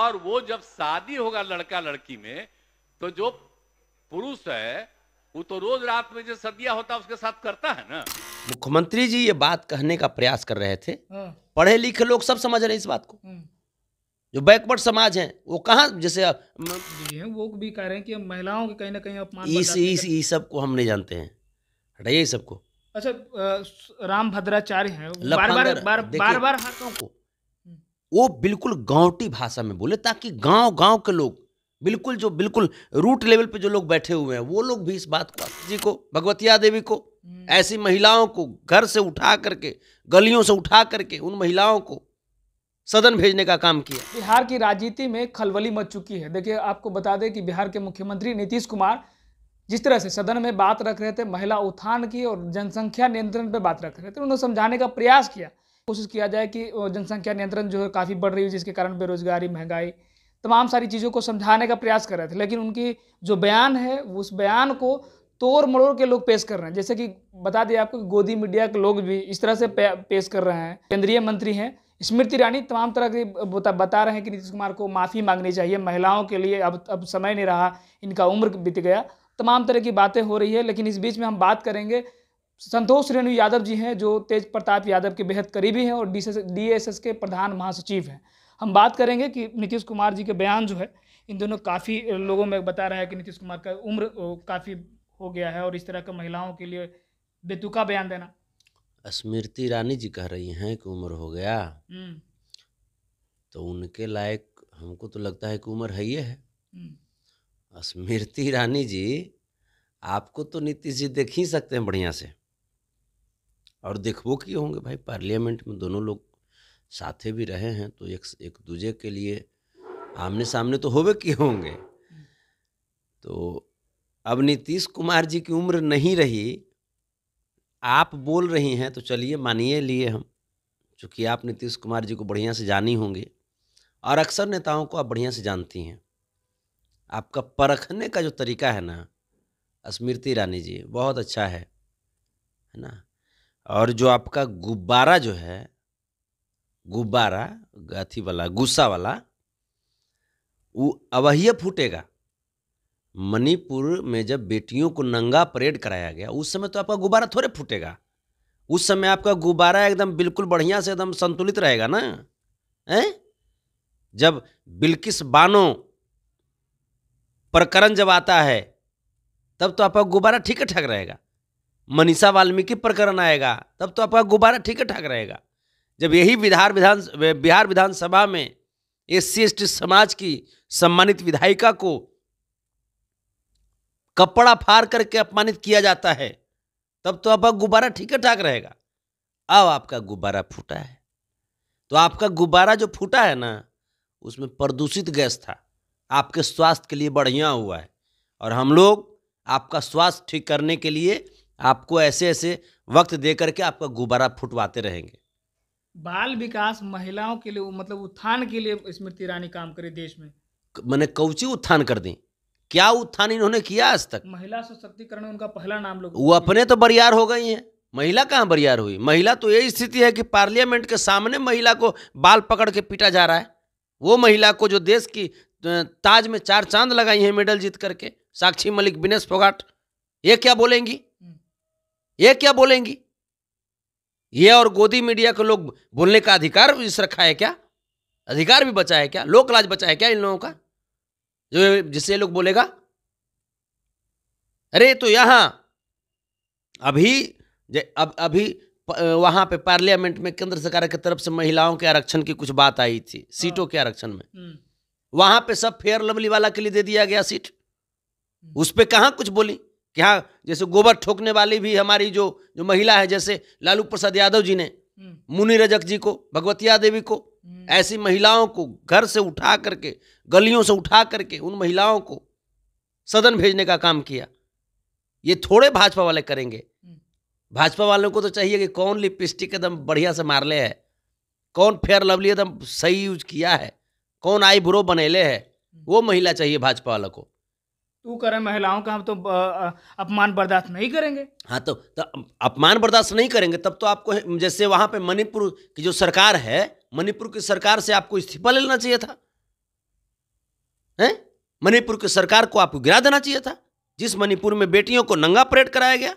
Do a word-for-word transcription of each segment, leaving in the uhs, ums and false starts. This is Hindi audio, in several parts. और वो जब शादी होगा लड़का लड़की में तो जो पुरुष है वो तो रोज रात में जो सदिया होता है उसके साथ करता है ना। मुख्यमंत्री जी ये बात कहने का प्रयास कर रहे थे, पढ़े लिखे लोग सब समझ रहे इस बात को। जो बैकवर्ड समाज है वो कहाँ, जैसे वो भी कह रहे हैं कि महिलाओं के कहीं ना कहीं अपमान, इस इस इस सब को हम नहीं जानते हैं, हटाइए सबको। अच्छा, रामभद्राचार्य हैं, बार बार बार बार बार हाथों को वो बिल्कुल गांवटी भाषा में बोले ताकि गांव गांव के लोग बिल्कुल जो बिल्कुल रूट लेवल पे जो लोग बैठे हुए हैं वो लोग भी इस बात को, जी को, भगवतीया देवी को, ऐसी महिलाओं को घर से उठा करके, गलियों से उठा करके उन महिलाओं को सदन भेजने का काम किया। बिहार की राजनीति में खलबली मच चुकी है। देखिए, आपको बता दें कि बिहार के मुख्यमंत्री नीतीश कुमार जिस तरह से सदन में बात रख रहे थे महिला उत्थान की और जनसंख्या नियंत्रण पे बात रख रहे थे, उन्हें समझाने का प्रयास किया, कोशिश किया जाए कि जनसंख्या नियंत्रण जो है काफ़ी बढ़ रही है जिसके कारण बेरोजगारी, महंगाई, तमाम सारी चीज़ों को समझाने का प्रयास कर रहे थे। लेकिन उनकी जो बयान है उस बयान को तोड़ मरोड़ के लोग पेश कर रहे हैं। जैसे कि बता दिया आपको, गोदी मीडिया के लोग भी इस तरह से पेश कर रहे हैं। केंद्रीय मंत्री हैं स्मृति ईरानी, तमाम तरह के बता रहे हैं कि नीतीश कुमार को माफ़ी मांगनी चाहिए, महिलाओं के लिए अब अब समय नहीं रहा, इनका उम्र बीत गया, तमाम तरह की बातें हो रही है। लेकिन इस बीच में हम बात करेंगे, संतोष रेणु यादव जी हैं जो तेज प्रताप यादव के बेहद करीबी हैं और डी एस एस के प्रधान महासचिव हैं। हम बात करेंगे कि नीतीश कुमार जी के बयान जो है इन दोनों, काफ़ी लोगों में बता रहा है कि नीतीश कुमार का उम्र काफ़ी हो गया है और इस तरह का महिलाओं के लिए बेतुका बयान देना। स्मृति ईरानी जी कह रही हैं कि उम्र हो गया, तो उनके लायक हमको तो लगता है कि उम्र है ही है। स्मृति ईरानी जी, आपको तो नीतीश जी देख ही सकते हैं बढ़िया से, और देखो कि होंगे भाई, पार्लियामेंट में दोनों लोग साथे भी रहे हैं तो एक एक दूसरे के लिए आमने सामने तो होवे कि होंगे। तो अब नीतीश कुमार जी की उम्र नहीं रही, आप बोल रही हैं तो चलिए मानिए लिए हम, चूँकि आप नीतीश कुमार जी को बढ़िया से जानी होंगे और अक्सर नेताओं को आप बढ़िया से जानती हैं। आपका परखने का जो तरीका है ना स्मृति ईरानी जी, बहुत अच्छा है, है ना। और जो आपका गुब्बारा जो है, गुब्बारा गाथी वाला, गुस्सा वाला, वो अवह्य फूटेगा। मणिपुर में जब बेटियों को नंगा परेड कराया गया उस समय तो आपका गुब्बारा थोड़े फूटेगा, उस समय आपका गुब्बारा एकदम बिल्कुल बढ़िया से एकदम संतुलित रहेगा ना। हैं, जब बिल्किस बानो प्रकरण जब आता है तब तो आपका गुब्बारा ठीक ठाक रहेगा, मनीषा वाल्मीकि प्रकरण आएगा तब तो आपका गुब्बारा ठीक ठाक रहेगा। जब यही बिहार विधान बिहार विधानसभा में एस सी एस टी समाज की सम्मानित विधायिका को कपड़ा फाड़ करके अपमानित किया जाता है तब तो आपका गुब्बारा ठीक ठाक रहेगा। अब आपका गुब्बारा फूटा है, तो आपका गुब्बारा जो फूटा है ना उसमें प्रदूषित गैस था, आपके स्वास्थ्य के लिए बढ़िया हुआ है। और हम लोग आपका स्वास्थ्य ठीक करने के लिए आपको ऐसे ऐसे वक्त दे करके आपका गुब्बारा फुटवाते रहेंगे। बाल विकास, महिलाओं के लिए मतलब उत्थान के लिए स्मृति ईरानी काम करे देश में, मैंने कौची उत्थान कर दी, क्या उत्थान इन्होंने किया आज तक? महिला सशक्तिकरण उनका पहला नाम लोग, वो अपने तो बरियार हो गई हैं, महिला कहाँ बरियार हुई? महिला तो यही स्थिति है कि पार्लियामेंट के सामने महिला को बाल पकड़ के पीटा जा रहा है। वो महिला को जो देश की ताज में चार चांद लगाई हैं मेडल जीत करके, साक्षी मलिक, विनेश फोगाट, ये क्या बोलेंगी, ये क्या बोलेंगी? ये और गोदी मीडिया के लोग बोलने का अधिकार भी रखा है क्या? अधिकार भी बचा है क्या? लोकलाज बचा है क्या इन लोगों का जो जिससे लोग बोलेगा? अरे तो यहाँ अभी अब अभी वहाँ पे पार्लियामेंट में केंद्र सरकार की तरफ से महिलाओं के आरक्षण की कुछ बात आई थी, सीटों के आरक्षण में, वहाँ पे सब फेयर लवली वाला के लिए दे दिया गया सीट, उस पर कहाँ कुछ बोली कि हाँ, जैसे गोबर ठोकने वाली भी हमारी जो जो महिला है, जैसे लालू प्रसाद यादव जी ने मुनि रजक जी को, भगवतीया देवी को, ऐसी महिलाओं को घर से उठा करके, गलियों से उठा करके उन महिलाओं को सदन भेजने का काम किया। ये थोड़े भाजपा वाले करेंगे, भाजपा वालों को तो चाहिए कि कौन लिपस्टिक एकदम बढ़िया से मार ले है, कौन फेयर लवली एकदम सही यूज किया है, कौन आई ब्रो बनेले है, वो महिला चाहिए भाजपा वालों को। तू करे महिलाओं का हम तो अपमान बर्दाश्त नहीं करेंगे। हाँ, तो, तो अपमान बर्दाश्त नहीं करेंगे तब तो आपको, जैसे वहाँ पे मणिपुर की जो सरकार है, मणिपुर की सरकार से आपको इस्तीफा लेना चाहिए था। हैं, मणिपुर की सरकार को आपको गिरा देना चाहिए था। जिस मणिपुर में बेटियों को नंगा परेड कराया गया,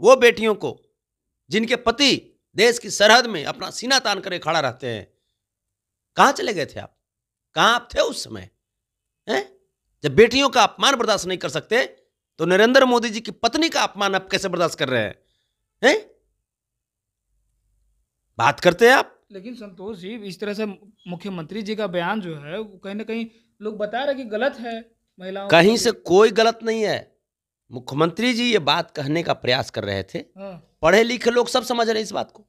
वो बेटियों को जिनके पति देश की सरहद में अपना सीना तान कर खड़ा रहते हैं, कहाँ चले गए थे आप? कहाँ आप थे उस समय हैं? जब बेटियों का अपमान बर्दाश्त नहीं कर सकते तो नरेंद्र मोदी जी की पत्नी का अपमान आप कैसे बर्दाश्त कर रहे हैं? हैं? बात करते हैं आप। लेकिन संतोष जी, इस तरह से मुख्यमंत्री जी का बयान जो है कहीं ना कहीं लोग बता रहे कि गलत है महिलाओं। कहीं से कोई गलत नहीं है। मुख्यमंत्री जी ये बात कहने का प्रयास कर रहे थे, हाँ। पढ़े लिखे लोग सब समझ रहे हैं इस बात को।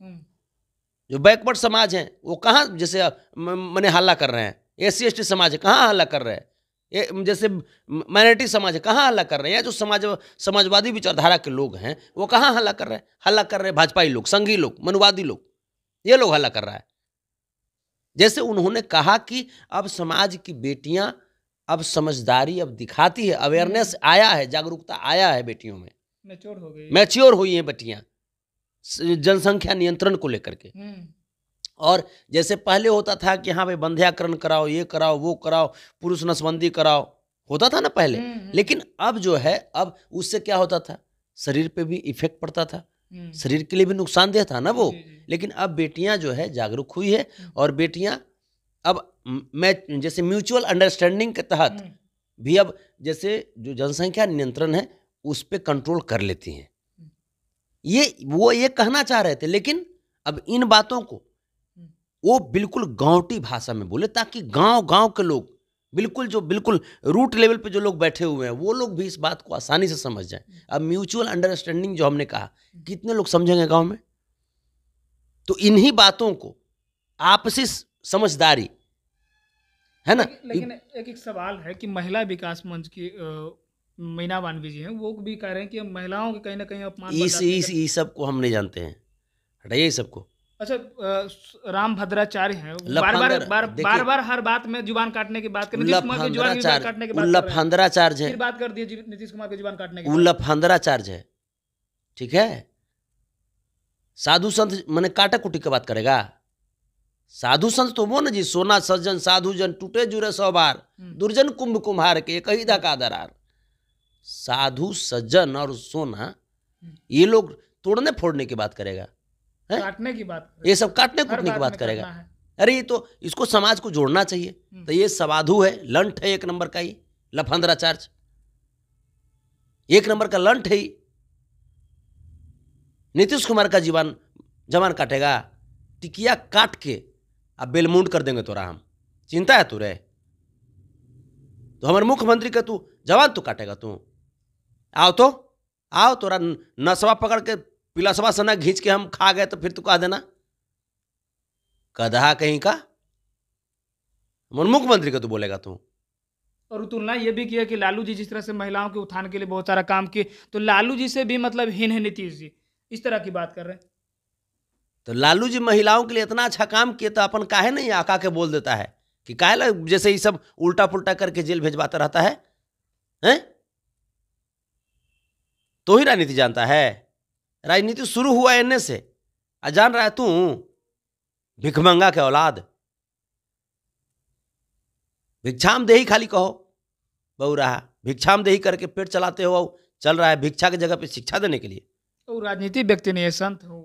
जो बैकवर्ड समाज हैं वो कहाँ जैसे मैंने हल्ला कर रहे हैं, एस सी एस टी समाज है कहाँ हल्ला कर रहे हैं, ये जैसे माइनॉरिटी समाज है कहाँ हल्ला कर रहे हैं, जो समाज समाजवादी विचारधारा के लोग हैं वो कहाँ हल्ला कर रहे हैं? हल्ला कर रहे हैं भाजपाई लोग, संघी लोग, मनुवादी लोग, ये लोग हल्ला कर रहा है। जैसे उन्होंने कहा कि अब समाज की बेटियां अब समझदारी अब दिखाती है, अवेयरनेस आया है, जागरूकता आया है, बेटियों में मैच्योर हो गई, मैच्योर हुई हैं बेटियां जनसंख्या नियंत्रण को लेकर के। और जैसे पहले होता था कि हाँ भाई बंध्याकरण कराओ, ये कराओ, वो कराओ, पुरुष नसबंदी कराओ, होता था ना पहले, लेकिन अब जो है अब उससे क्या होता था, शरीर पे भी इफेक्ट पड़ता था, शरीर के लिए भी नुकसानदेह था ना वो। लेकिन अब बेटियां जो है जागरूक हुई है और बेटियां अब मैं जैसे म्यूचुअल अंडरस्टैंडिंग के तहत भी अब जैसे जो जनसंख्या नियंत्रण है उस पर कंट्रोल कर लेती हैं, ये वो ये कहना चाह रहे थे। लेकिन अब इन बातों को वो बिल्कुल गांवटी भाषा में बोले ताकि गांव गांव के लोग बिल्कुल जो बिल्कुल रूट लेवल पे जो लोग बैठे हुए हैं वो लोग भी इस बात को आसानी से समझ जाएं। अब म्यूचुअल अंडरस्टैंडिंग जो हमने कहा, कितने लोग समझेंगे गांव में? तो इन्हीं बातों को आपसी समझदारी है ना। लेकिन एक एक सवाल है कि महिला विकास मंच की मीना मानवी जी हैं, वो भी कह रहे हैं कि महिलाओं के कहीं ना कहीं अपमान, इस इस ये सब को हम नहीं जानते हैं, हटाइए सबको। अच्छा, रामभद्राचार्य हैं, बार बार बार बार बार हर बात में जुबान काटने की बात करते हैं। लफंदराचार्य है, बात कर दिए नीतीश कुमार की जुबान काटने की, लफंदराचार्य है, ठीक है। साधु संत मैंने काटा कुटी की बात करेगा, साधु संत तो वो ना जी, सोना सज्जन साधु जन टूटे जुरे सौ बार, दुर्जन कुंभ कुम्हार के कही दा का दरार। साधु सज्जन और सोना ये लोग तोड़ने फोड़ने की बात करेगा, काटने की बात, ये सब काटने कुटने की बात करेगा। अरे ये तो इसको समाज को जोड़ना चाहिए, तो ये सवाधु है, लंट है, एक नंबर का ही लफंदराचार्य, एक नंबर का लंट है। नीतीश कुमार का जीवन जमान काटेगा, टिकिया काट के आप बेलमुंड कर देंगे तोरा, हम चिंता है तुरे तो हमारे मुख्यमंत्री का तू जवान तू काटेगा तू, आओ तो आओ तोरा नसवा पकड़ के पिलासवा सना घींच के हम खा गए तो फिर तू कह देना कदहा कहीं का, हमारे मुख्यमंत्री का तू बोलेगा तू। और तुलना ये भी किया कि लालू जी जिस तरह से महिलाओं के उत्थान के लिए बहुत सारा काम किए, तो लालू जी से भी मतलब हीन है नीतीश जी, इस तरह की बात कर रहे हैं। तो लालू जी महिलाओं के लिए इतना अच्छा काम किए तो अपन काहे नहीं आका के बोल देता है कि काहे जैसे ये सब उल्टा पुल्टा करके जेल भेजवाता रहता है, हैं? तो ही राजनीति जानता है, राजनीति शुरू हुआ एने से, आ जान रहा है तू भिखमंगा के औलाद, भिक्षाम देही खाली कहो बहु रहा, भिक्षाम देही करके पेट चलाते हो, चल रहा है भिक्षा की जगह पे शिक्षा देने के लिए। तो राजनीति व्यक्ति नहीं है, संत हो,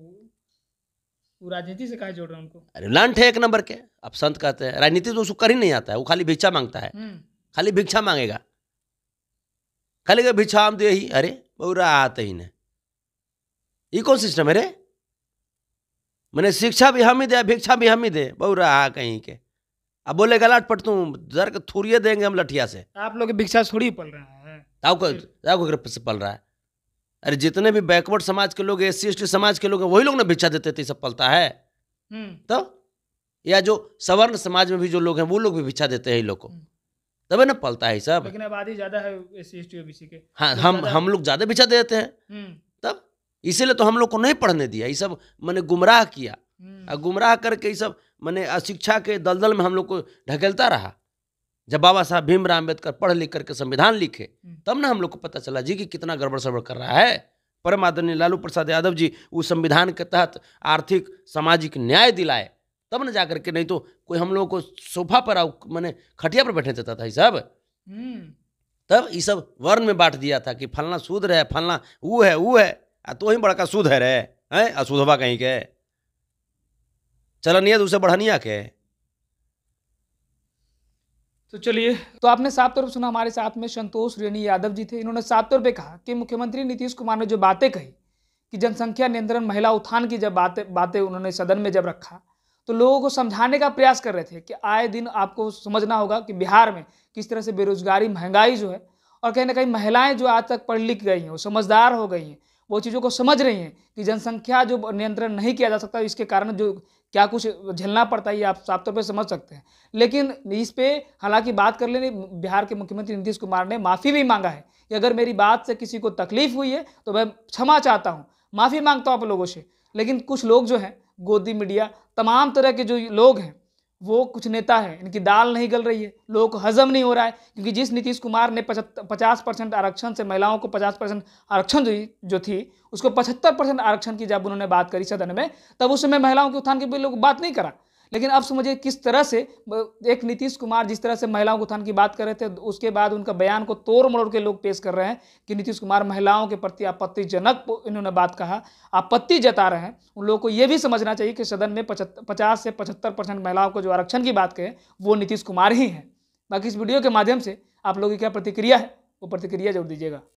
राजनीति से कहा जोड़ रहा उनको? अरे लंट है एक नंबर के, अब संत कहते हैं, राजनीति तो उसको कर ही नहीं आता है, वो खाली भिक्षा मांगता है, खाली भिक्षा मांगेगा, खाली भिक्षा हम दे ही, अरे बौरा आते ही ने, ये कौन सिस्टम है रे? मैंने शिक्षा भी हम ही दे, भिक्षा भी हम ही दे, बौरा आ कहीं के, अब बोलेगा लाट पट तुम जर के थूरिए देंगे हम लठिया से। आप लोग भिक्षा थोड़ी पल रहा है, पल रहा है। अरे जितने भी बैकवर्ड समाज के लोग, एस सी एस टी समाज के लोग हैं, वही लोग ना भिक्षा देते थे, सब पलता है। तो या जो सवर्ण समाज में भी जो लोग हैं वो लोग भी भिक्षा देते हैं, लोग को तब ना पलता है सब। लेकिन आबादी ज्यादा है S C S T OBC के, हाँ, हम हम लोग ज्यादा भिक्षा देते हैं तब, इसीलिए तो हम लोग को नहीं पढ़ने दिया, ये सब मैंने गुमराह किया, गुमराह करके ये सब मैंने अशिक्षा के दलदल में हम लोग को ढकेलता रहा। जब बाबा साहब भीमराव अंबेडकर पढ़ लिख करके संविधान लिखे तब ना हम लोग को पता चला जी कि कितना गड़बड़ सड़बड़ कर रहा है। परम आदरणीय लालू प्रसाद यादव जी उस संविधान के तहत आर्थिक सामाजिक न्याय दिलाए तब ना जा करके, नहीं तो कोई हम लोगों को सोफा पर, मैंने खटिया पर बैठने देता था ये सब। तब ये सब वर्ण में बांट दिया था कि फलना शूद्र है, फलना वो है वो है, आ तो ही बड़का शुद्ध है रे, हैं अशुद्धवा कहीं के चलनिया दूसरे बढ़निया के। तो चलिए, तो आपने साफ तौर पर सुना, हमारे साथ में संतोष रेणु यादव जी थे। इन्होंने साफ तौर पे कहा कि मुख्यमंत्री नीतीश कुमार ने जो बातें कही कि जनसंख्या नियंत्रण महिला उत्थान की जब बातें बातें उन्होंने सदन में जब रखा तो लोगों को समझाने का प्रयास कर रहे थे कि आए दिन आपको समझना होगा कि बिहार में किस तरह से बेरोजगारी, महंगाई जो है, और कहीं ना कहीं महिलाएं जो आज तक पढ़ लिख गई हैं, वो समझदार हो गई हैं, वो चीज़ों को समझ रही हैं कि जनसंख्या जो नियंत्रण नहीं किया जा सकता इसके कारण जो क्या कुछ झेलना पड़ता है ये आप साफ तौर पर समझ सकते हैं। लेकिन इस पे हालांकि बात कर लेने बिहार के मुख्यमंत्री नीतीश कुमार ने माफ़ी भी मांगा है कि अगर मेरी बात से किसी को तकलीफ हुई है तो मैं क्षमा चाहता हूँ, माफ़ी मांगता हूँ आप लोगों से। लेकिन कुछ लोग जो हैं, गोदी मीडिया, तमाम तरह के जो लोग हैं, वो कुछ नेता है, इनकी दाल नहीं गल रही है, लोगों को हजम नहीं हो रहा है। क्योंकि जिस नीतीश कुमार ने पचास परसेंट आरक्षण से महिलाओं को पचास परसेंट आरक्षण जो जो थी उसको पचहत्तर परसेंट आरक्षण की जब उन्होंने बात करी सदन में, तब उस समय महिलाओं के उत्थान के भी लोग बात नहीं करा। लेकिन अब समझिए किस तरह से एक नीतीश कुमार जिस तरह से महिलाओं के उत्थान की बात कर रहे थे, उसके बाद उनका बयान को तोड़ मरोड़ के लोग पेश कर रहे हैं कि नीतीश कुमार महिलाओं के प्रति आपत्तिजनक इन्होंने बात कहा, आपत्ति जता रहे हैं। उन लोगों को ये भी समझना चाहिए कि सदन में पचास से पचहत्तर परसेंट महिलाओं को जो आरक्षण की बात कहे वो नीतीश कुमार ही हैं। बाकी इस वीडियो के माध्यम से आप लोगों की क्या प्रतिक्रिया है वो प्रतिक्रिया जरूर दीजिएगा।